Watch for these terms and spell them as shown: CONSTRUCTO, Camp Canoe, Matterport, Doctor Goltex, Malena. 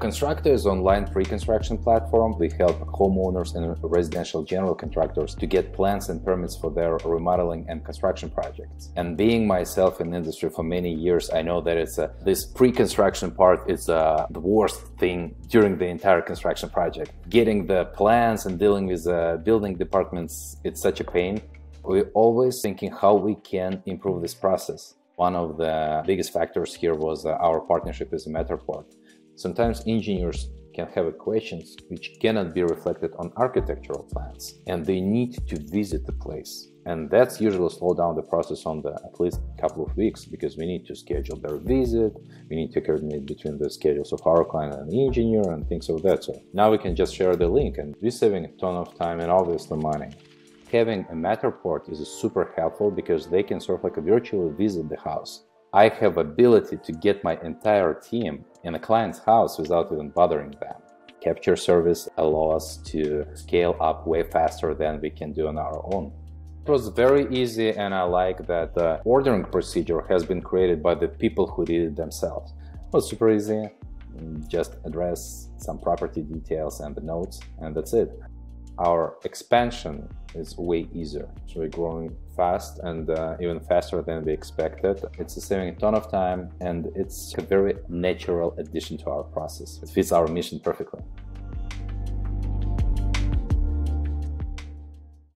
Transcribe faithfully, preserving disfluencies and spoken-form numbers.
CONSTRUCTO is an online pre-construction platform. We help homeowners and residential general contractors to get plans and permits for their remodeling and construction projects. And being myself in the industry for many years, I know that it's a, this pre-construction part is a, the worst thing during the entire construction project. Getting the plans and dealing with the building departments, it's such a pain. We're always thinking how we can improve this process. One of the biggest factors here was our partnership with Matterport. Sometimes engineers can have questions which cannot be reflected on architectural plans, and they need to visit the place. And that's usually slow down the process on the at least couple of weeks, because we need to schedule their visit, we need to coordinate between the schedules of our client and the engineer and things of that sort. Now we can just share the link, and we're saving a ton of time and obviously money. Having a Matterport is super helpful because they can sort of like virtually visit the house. I have ability to get my entire team in a client's house without even bothering them. Capture service allows us to scale up way faster than we can do on our own. It was very easy, and I like that the ordering procedure has been created by the people who did it themselves. It was super easy, just address some property details and the notes, and that's it. Our expansion is way easier. So we're growing fast and uh, even faster than we expected. It's saving a ton of time, and it's a very natural addition to our process. It fits our mission perfectly.